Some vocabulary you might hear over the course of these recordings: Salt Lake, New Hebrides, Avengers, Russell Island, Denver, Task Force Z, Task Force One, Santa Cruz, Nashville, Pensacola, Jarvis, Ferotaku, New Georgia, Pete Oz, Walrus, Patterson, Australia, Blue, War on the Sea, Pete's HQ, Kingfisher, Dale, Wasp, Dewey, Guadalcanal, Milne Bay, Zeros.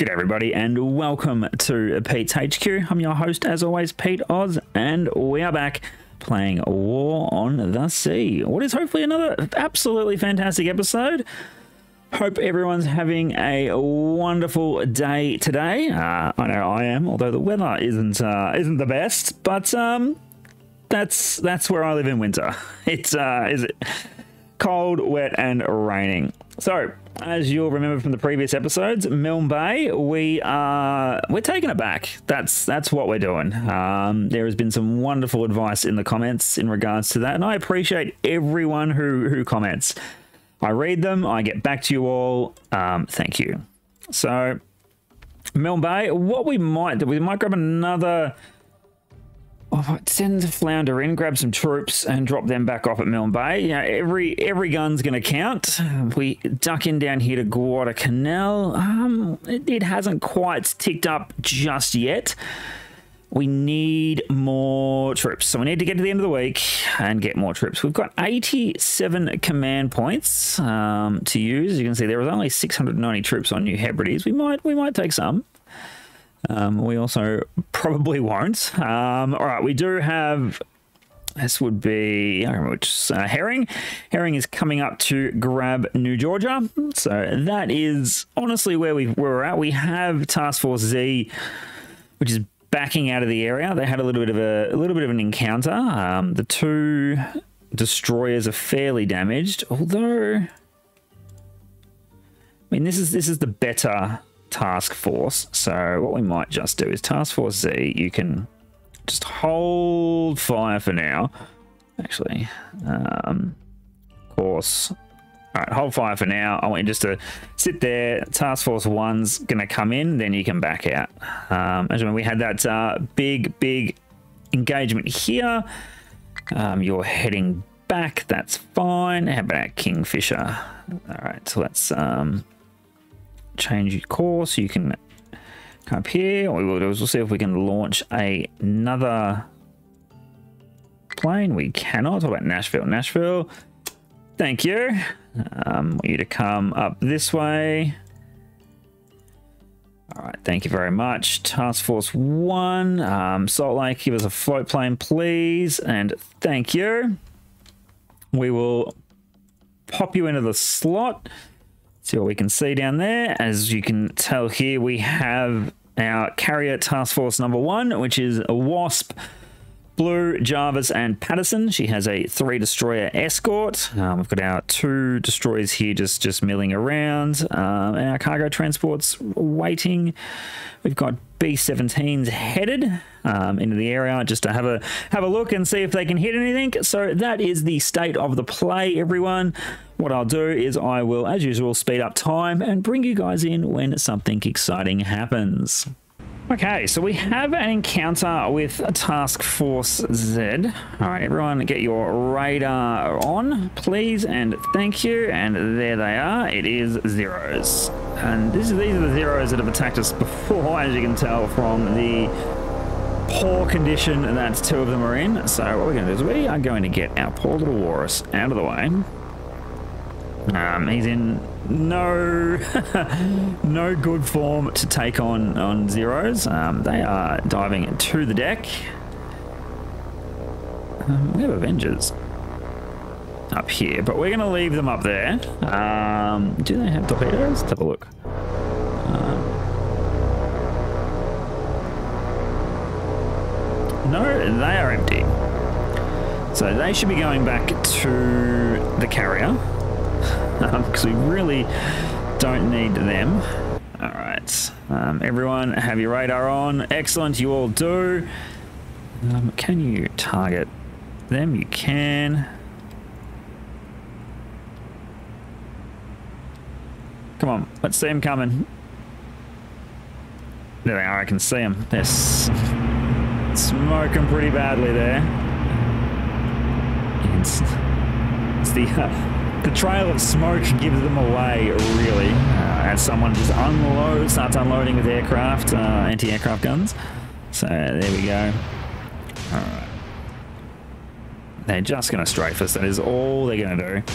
G'day everybody and welcome to Pete's HQ. I'm your host as always, Pete Oz, and we are back playing War on the Sea. What is hopefully another absolutely fantastic episode. Hope everyone's having a wonderful day today. I know I am, although the weather isn't the best, but that's where I live in winter. It's is it cold, wet and raining. So, as you'll remember from the previous episodes, Milne Bay, we're taking it back. That's what we're doing. There has been some wonderful advice in the comments in regards to that, and I appreciate everyone who comments. I read them, I get back to you all. Thank you. So, Milne Bay, what we might grab another. Oh, send the flounder in, grab some troops and drop them back off at Milne Bay. You know, every gun's going to count. We duck in down here to Guadalcanal. It hasn't quite ticked up just yet. We need more troops. So we need to get to the end of the week and get more troops. We've got 87 command points to use. You can see there was only 690 troops on New Hebrides. We might take some. We also probably won't. All right, we do have, this would be, I don't know which, Herring. Herring is coming up to grab New Georgia. So that is honestly where we're at. We have Task Force Z, which is backing out of the area. They had a little bit of an encounter. The two destroyers are fairly damaged, although, I mean, this is the better task force. So what we might just do is Task Force Z, you can just hold fire for now. Actually, of course. All right, hold fire for now. I want you just to sit there. Task Force One's gonna come in, then you can back out. As when we had that big engagement here, you're heading back, that's fine. How about Kingfisher? All right, so let's change your course. You can come up here. What we will do is we'll see if we can launch another plane. We cannot. What about Nashville? Nashville, thank you. Want you to come up this way. All right, thank you very much. Task Force One, Salt Lake, give us a float plane, please, and thank you. We will pop you into the slot. See what we can see down there. As you can tell here, we have our carrier task force number one, which is a Wasp, Blue, Jarvis, and Patterson. She has a 3 destroyer escort. We've got our 2 destroyers here just milling around, and our cargo transports waiting. We've got B-17s headed into the area just to have a look and see if they can hit anything. So that is the state of the play, everyone. What I'll do is I will, as usual, speed up time and bring you guys in when something exciting happens. Okay, so we have an encounter with Task Force Z. All right, everyone, get your radar on, please, and thank you. And there they are. It is Zeros. And these are the Zeros that have attacked us before, as you can tell from the poor condition that 2 of them are in. So what we're going to do is we are going to get our poor little Walrus out of the way. He's in no good form to take on Zeros. They are diving to the deck. We have Avengers up here, but we're gonna leave them up there. Do they have torpedoes? Let's have a look. No, they are empty, so they should be going back to the carrier, because we really don't need them. All right, everyone, have your radar on. Excellent, you all do. Can you target them? You can. Come on, let's see them coming. There they are, I can see them. They're smoking pretty badly there. It's the trail of smoke gives them away, really, as someone just starts unloading with aircraft, anti-aircraft guns. So there we go. All right, they're just going to strafe us. That is all they're going to do.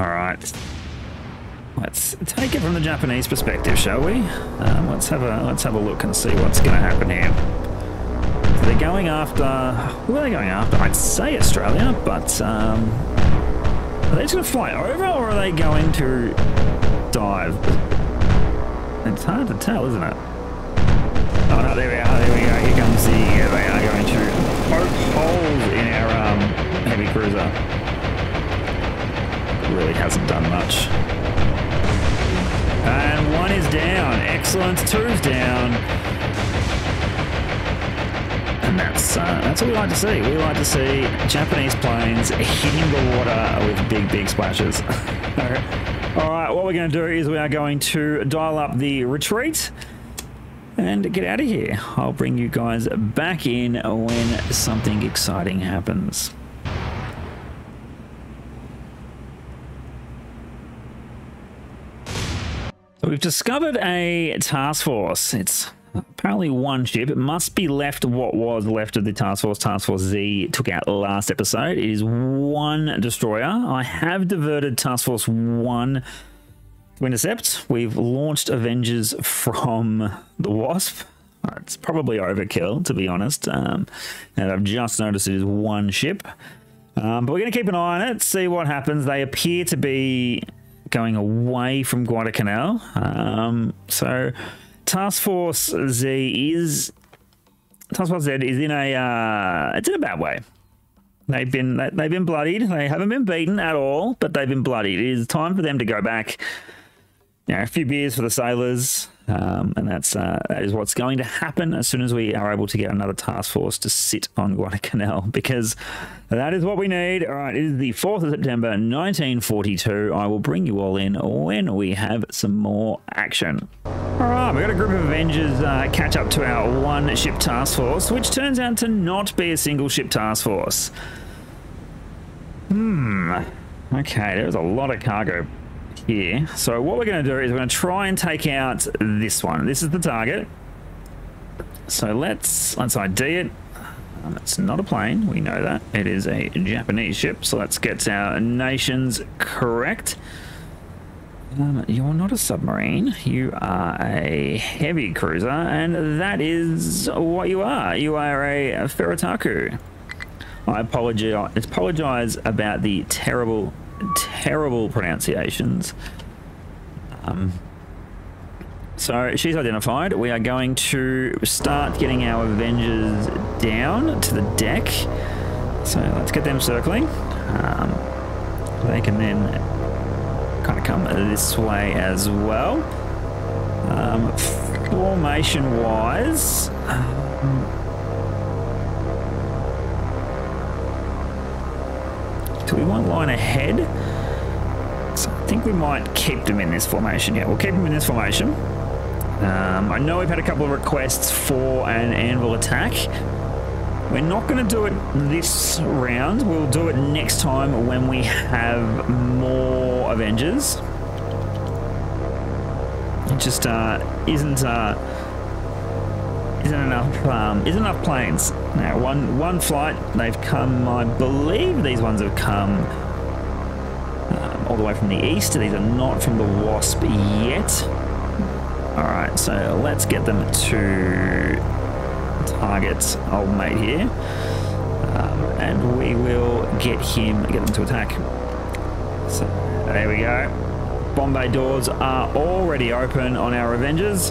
All right, Let's take it from the Japanese perspective, shall we? Let's have a look and see what's going to happen here. So they're going after. Who are they going after? I'd say Australia, but are they just going to fly over, or are they going to dive? It's hard to tell, isn't it? Oh no, there we are. There we go. Here comes the. They are going to poke holes in our heavy cruiser. Really hasn't done much. And one is down. Excellent. Two's down. And that's what we like to see. We like to see Japanese planes hitting the water with big, big splashes. All right. What we're going to do is we are going to dial up the retreat and get out of here. I'll bring you guys back in when something exciting happens. We've discovered a task force. It's apparently one ship. It must be left what was left of the task force. Task Force Z took out last episode. It is one destroyer. I have diverted Task Force One to intercept. We've launched Avengers from the Wasp. It's probably overkill, to be honest. And I've just noticed it is one ship. But we're going to keep an eye on it, see what happens. They appear to be going away from Guadalcanal. So Task Force Z is in a it's in a bad way. They've been bloodied. They haven't been beaten at all, but they've been bloodied. It is time for them to go back. You know, a few beers for the sailors, and that is what's going to happen as soon as we are able to get another task force to sit on Guadalcanal, because that is what we need. All right, it is the 4th of September, 1942. I will bring you all in when we have some more action. All right, we've got a group of Avengers catch up to our one-ship task force, which turns out to not be a single-ship task force. Okay, there's a lot of cargo here. So what we're going to do is we're going to try and take out this one. This is the target. So let's ID it. It's not a plane. We know that. It is a Japanese ship. So let's get our nations correct. You're not a submarine. You are a heavy cruiser, and that is what you are. You are a Ferotaku. I apologize about the terrible pronunciations. So she's identified. We are going to start getting our Avengers down to the deck. So let's get them circling. They can then kind of come this way as well. Formation wise, do we want line ahead? So I think we might keep them in this formation. Yeah, we'll keep them in this formation. I know we've had a couple of requests for an anvil attack. We're not going to do it this round. We'll do it next time when we have more Avengers. It just isn't enough planes. Now one flight, they've come, I believe these ones have come all the way from the east. These are not from the Wasp yet. All right, so let's get them to target old mate here, and we will get them to attack. So there we go. Bombay doors are already open on our Avengers.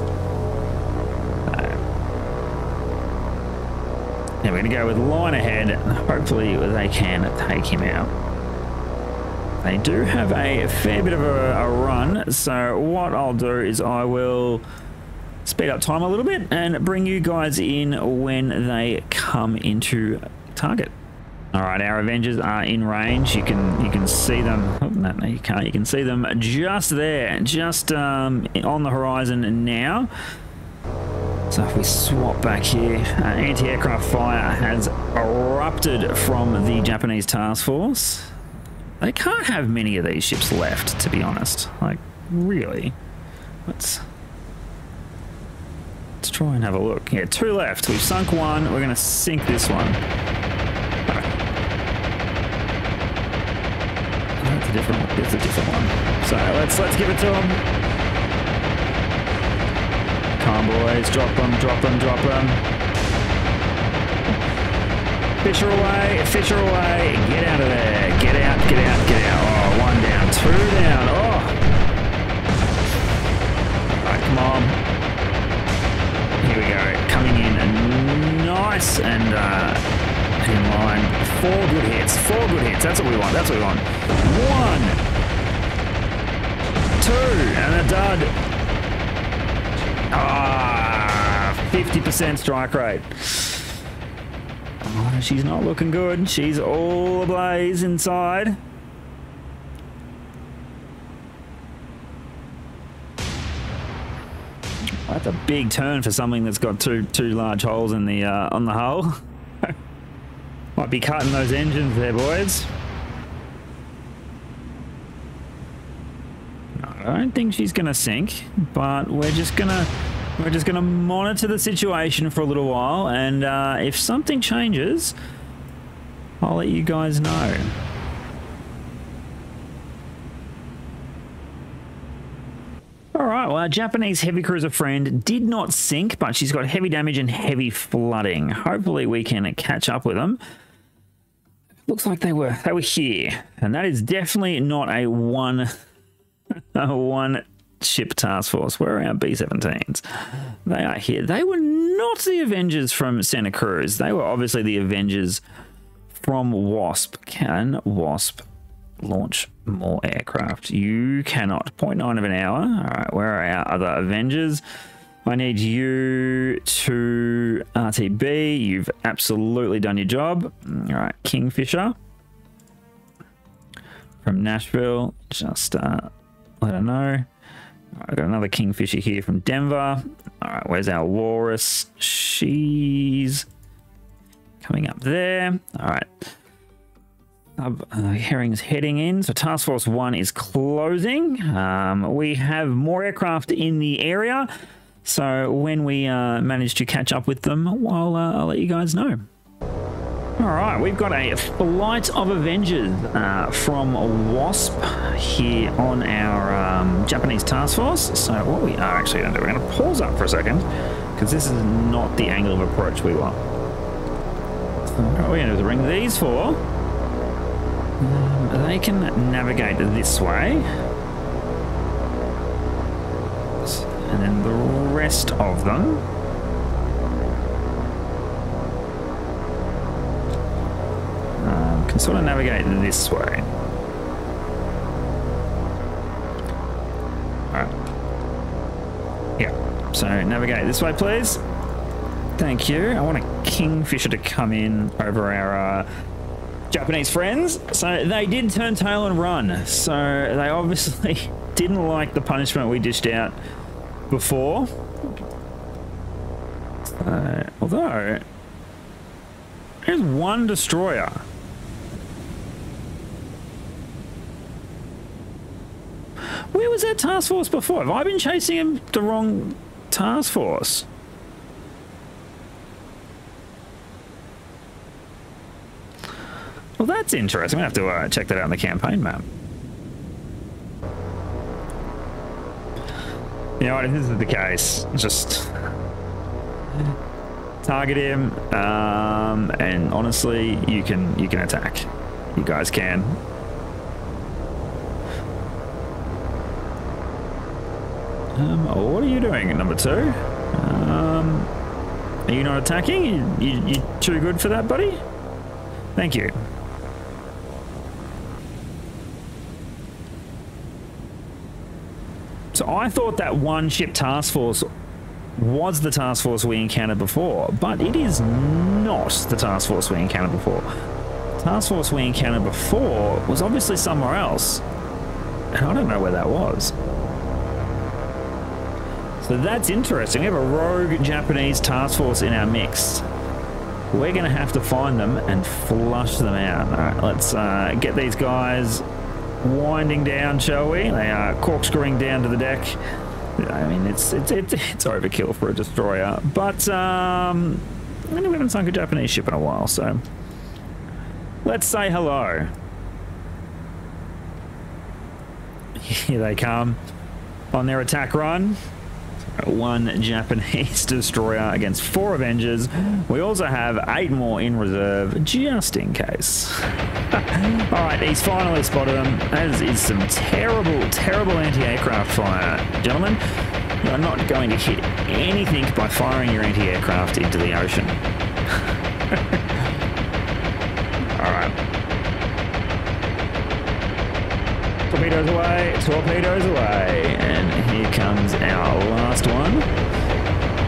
Yeah, we're going to go with line ahead. Hopefully they can take him out. They do have a fair bit of a run, so what I'll do is I will speed up time a little bit and bring you guys in when they come into target. All right, our Avengers are in range. You can see them. Oh, no, you can't. You can see them just there, just on the horizon now. So if we swap back here, anti-aircraft fire has erupted from the Japanese task force. They can't have many of these ships left, to be honest. Like, really? Let's try and have a look. Yeah, two left. We've sunk one. We're going to sink this one. I don't It's a different one. So let's give it to him. Come on, boys, drop them. Fisher away. Get out of there. Get out. Oh, one down, two down. Oh. All right, come on. Here we go, coming in and nice and in line. Four good hits. That's what we want. One, two, and a dud. 50% strike rate. Oh, she's not looking good. She's all ablaze inside. That's a big turn for something that's got two large holes in the on the hull. Might be cutting those engines there, boys. I don't think she's gonna sink, but we're just gonna monitor the situation for a little while, and if something changes, I'll let you guys know. Alright, well, our Japanese heavy cruiser friend did not sink, but she's got heavy damage and heavy flooding. Hopefully we can catch up with them. Looks like they were here. And that is definitely not a one ship task force. Where are our B-17s? They are here. They were not the Avengers from Santa Cruz. They were obviously the Avengers from Wasp. Can Wasp launch more aircraft? You cannot. 0.9 of an hour. Alright, where are our other Avengers? I need you to RTB. You've absolutely done your job. Alright, Kingfisher from Nashville. Just I don't know. Right, I've got another Kingfisher here from Denver. Alright, where's our Walrus? She's coming up there. Alright. Herring's heading in, so Task Force One is closing. We have more aircraft in the area, so when we manage to catch up with them, I'll let you guys know. All right, we've got a flight of Avengers from Wasp here on our Japanese Task Force. So what we are actually going to do, we're going to pause up for a second, because this is not the angle of approach we want. So what we're going to do is ring these four. They can navigate this way, and then the rest of them. Can sort of navigate this way. Alright. Yeah, so navigate this way, please. Thank you. I want a Kingfisher to come in over our Japanese friends. So they did turn tail and run, so they obviously didn't like the punishment we dished out before. Although there's one destroyer. Where was that task force before? Have I been chasing him the wrong task force? Well, that's interesting. I'm going to have to check that out on the campaign map. You know what? If this is the case, just target him, and honestly, you can attack. You guys can. What are you doing, number two? Are you not attacking? You too good for that, buddy? Thank you. So I thought that one ship task force was the task force we encountered before, but it is not the task force we encountered before. The task force we encountered before was obviously somewhere else, and I don't know where that was. So that's interesting. We have a rogue Japanese task force in our mix. We're going to have to find them and flush them out. All right, let's get these guys winding down, shall we? They are corkscrewing down to the deck. I mean, it's overkill for a destroyer, but we haven't sunk a Japanese ship in a while, so let's say hello. Here they come on their attack run. One Japanese destroyer against 4 Avengers. We also have 8 more in reserve, just in case. Alright, he's finally spotted them. That is some terrible, terrible anti-aircraft fire. Gentlemen, you are not going to hit anything by firing your anti-aircraft into the ocean. Alright. Torpedoes away, torpedoes away. And here comes our last one.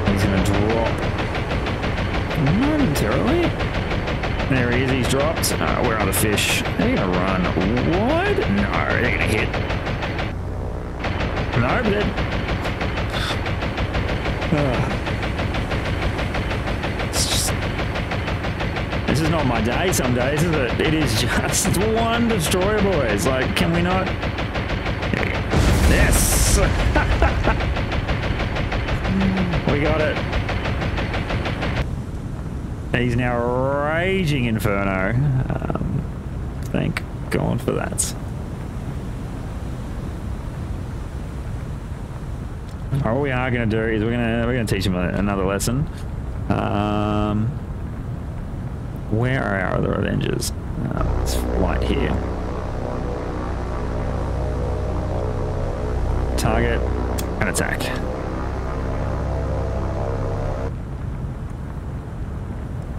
He's going to drop momentarily. There he is, he's dropped. Where are the fish? They're going to run wide. No, they're going to hit. No, but it's just... This is not my day some days, is it? It is just... It's one destroyer, boys. Like, can we not... Yes! We got it. He's now a raging inferno. Thank God for that. All we are going to do is we're gonna teach him another lesson. Where are our other Avengers? It's right here. Target and attack.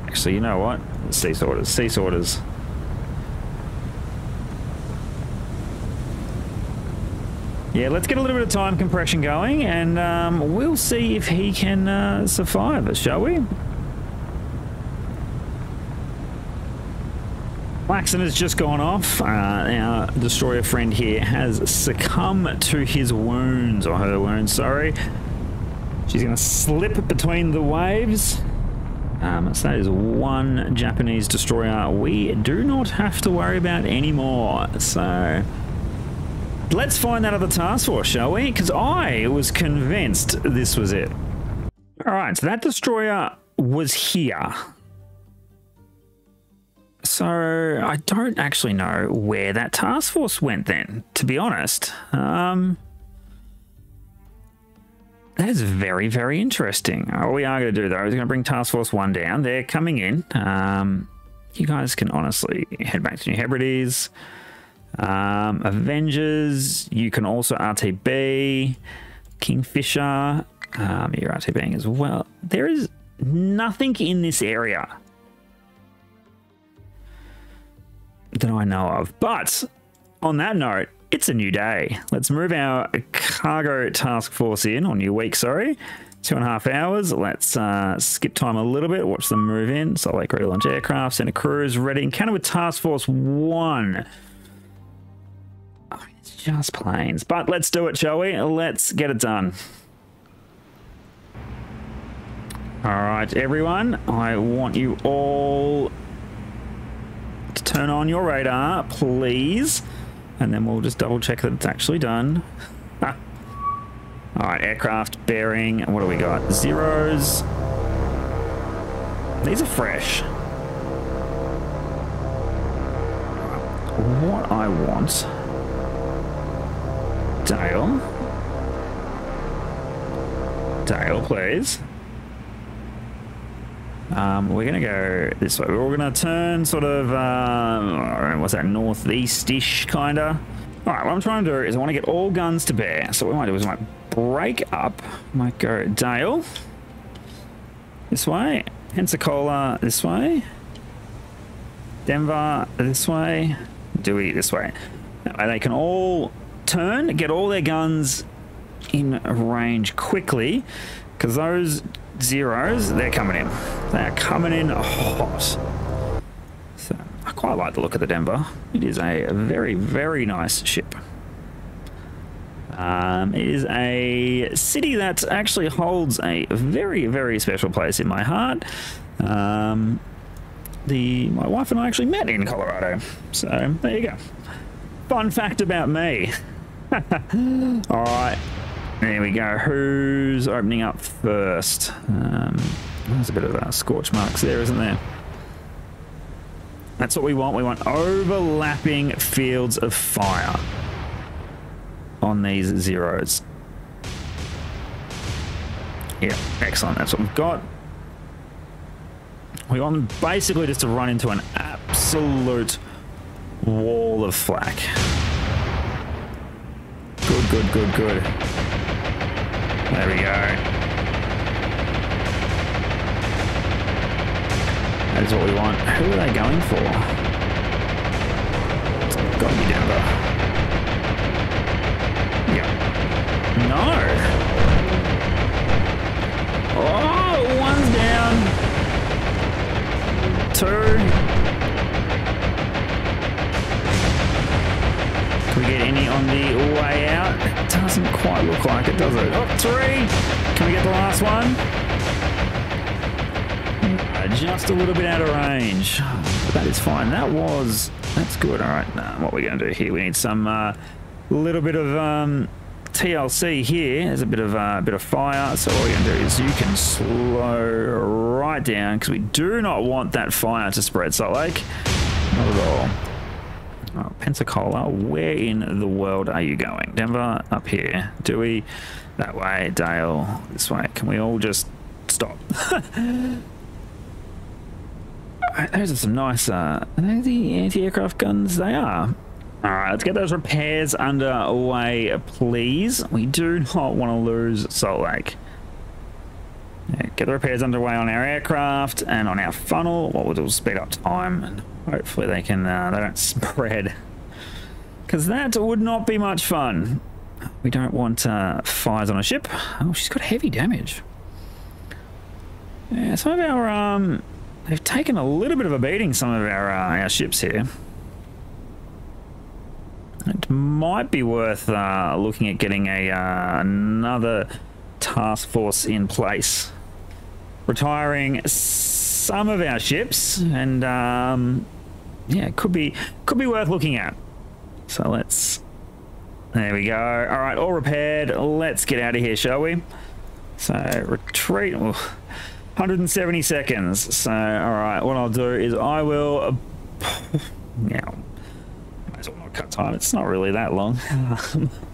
Actually, you know what? Let's cease orders. Cease orders. Yeah, let's get a little bit of time compression going, and we'll see if he can survive it, shall we? Klaxon has just gone off. Our destroyer friend here has succumbed to his wounds, or her wounds, sorry. She's going to slip between the waves. So that is one Japanese destroyer we do not have to worry about anymore. So let's find that other task force, shall we? Because I was convinced this was it. All right, so that destroyer was here. So I don't actually know where that task force went then, to be honest. That is very, very interesting. All we are going to do, though, is going to bring Task Force 1 down. They're coming in. You guys can honestly head back to New Hebrides. Avengers. You can also RTB. Kingfisher. You're RTBing as well. There is nothing in this area that I know of. But on that note, it's a new day. Let's move our cargo task force in, or new week, sorry. 2.5 hours. Let's skip time a little bit. Watch them move in. Salt Lake ready to launch aircraft. Santa Cruz ready. Encounter with Task Force 1. Oh, it's just planes. But let's do it, shall we? Let's get it done. All right, everyone. I want you all to turn on your radar, please. And then we'll just double check that it's actually done. Alright, aircraft, bearing, what do we got? Zeros. These are fresh. What I want... Dale. Dale, please. We're going to go this way. We're all going to turn sort of, what's that, northeast-ish, kind of. All right, what I'm trying to do is I want to get all guns to bear. So what we might do is I might break up. I might go Dale this way, Pensacola this way, Denver this way, Dewey this way. And they can all turn, get all their guns in range quickly, because those... Zeros, they're coming in. They are coming in hot. So, I quite like the look of the Denver. It is a very, very nice ship. It is a city that actually holds a very, very special place in my heart. My wife and I actually met in Colorado. So, there you go. Fun fact about me. All right. There we go. Who's opening up first? There's a bit of scorch marks there, isn't there? That's what we want. We want overlapping fields of fire. on these Zeros. Yeah, excellent. That's what we've got. We're on basically just to run into an absolute wall of flak. Good, good, good, good. There we go. That is what we want. Who are they going for? It's gotta be Denver. Yep. No! Oh, one's down. Two. Can we get any on the way out? It doesn't quite look like it, does it? Oh, three! Can we get the last one? Just a little bit out of range, but that is fine. That's good. All right, now what we're going to do here, we need some little bit of TLC here. There's a bit of fire, so what we're going to do is you can slow right down because we do not want that fire to spread. Salt Lake, not at all. Pensacola, where in the world are you going? Denver, up here. Dewey, that way. Dale, this way. Can we all just stop? Those are some nice, are they the anti-aircraft guns? They are. All right, let's get those repairs underway, please. We do not want to lose Salt Lake. Yeah, get the repairs underway on our aircraft and on our funnel. What we'll do is speed up time and hopefully they can, they don't spread. Because that would not be much fun. We don't want fires on a ship. Oh, she's got heavy damage. Yeah, some of our, they've taken a little bit of a beating, some of our ships here. It might be worth looking at getting a another task force in place. Retiring some of our ships, and yeah, it could be worth looking at. So let's, there we go. All right, all repaired. Let's get out of here, shall we? So retreat. Oh. 170 seconds. So, all right, what I'll do is I will. Yeah, might as well not cut time. It's not really that long.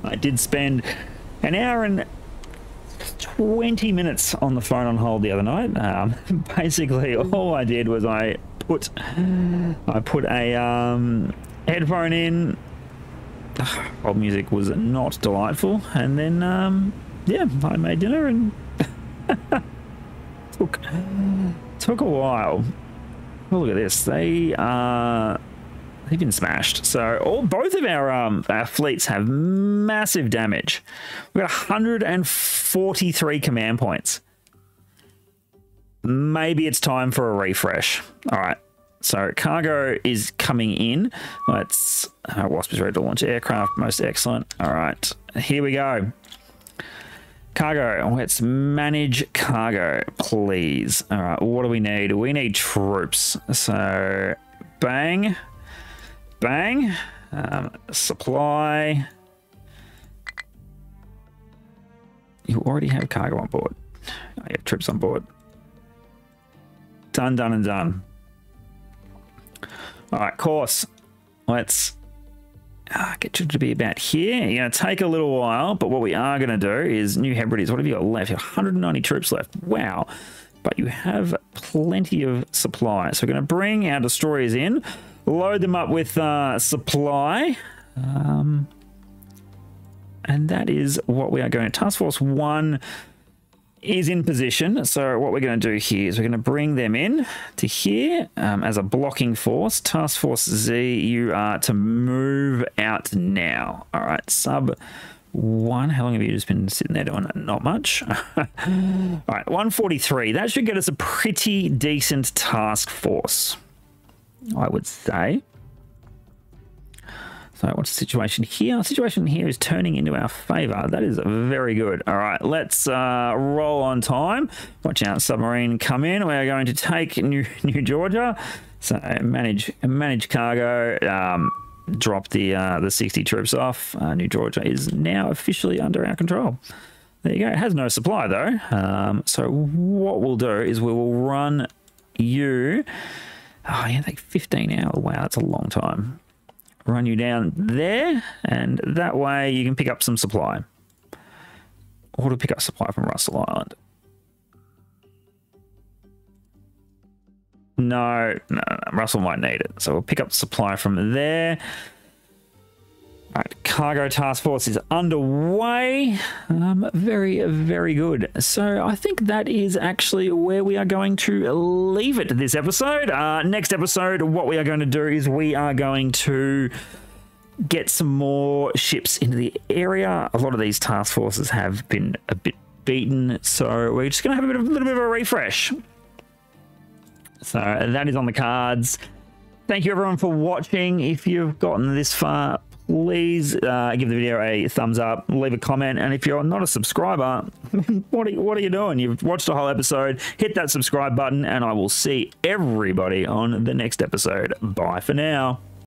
I did spend an hour and 20 minutes on the phone on hold the other night. Basically, all I did was I put a headphone in. Old music was not delightful, and then yeah, I made dinner and. Took a while. Oh, look at this. They've been smashed. So both of our fleets have massive damage. We've got 143 command points. Maybe it's time for a refresh. All right. So cargo is coming in. Let's Wasp is ready to launch aircraft. Most excellent. All right. Here we go. Cargo, let's manage cargo, please. All right, what do we need? We need troops. So, bang, bang, supply. You already have cargo on board. Oh, you have troops on board. Done, done, and done. All right, course. Let's... get you to be about here. You're going to take a little while, but what we are going to do is New Hebrides. What have you got left? You have 190 troops left. Wow. But you have plenty of supply. So we're going to bring our destroyers in, load them up with supply. And that is what we are going to. Task Force One is in position. So what we're going to do here is we're going to bring them in to here as a blocking force. Task Force Z, you are to move out now. All right, sub one. How long have you just been sitting there doing it? Not much. All right, 143. That should get us a pretty decent task force, I would say. So what's the situation here? The situation here is turning into our favor. That is very good. All right, let's roll on time. Watch out, submarine come in. We're going to take New Georgia. So manage cargo. Drop the 60 troops off. New Georgia is now officially under our control. There you go. It has no supply though. So what we'll do is we will run you. Oh yeah, like 15 hours. Wow, that's a long time. run you down there, and that way you can pick up some supply. Or to pick up supply from Russell Island. No, Russell might need it. So we'll pick up supply from there. All right, cargo task force is underway. Very, very good. So I think that is actually where we are going to leave it this episode. Next episode, what we are going to do is we are going to get some more ships into the area. A lot of these task forces have been a bit beaten, so we're just going to have a little bit of a refresh. So that is on the cards. Thank you everyone for watching. If you've gotten this far, please give the video a thumbs up, leave a comment, and if you're not a subscriber, what are you doing? You've watched a whole episode. Hit that subscribe button, and I will see everybody on the next episode. Bye for now.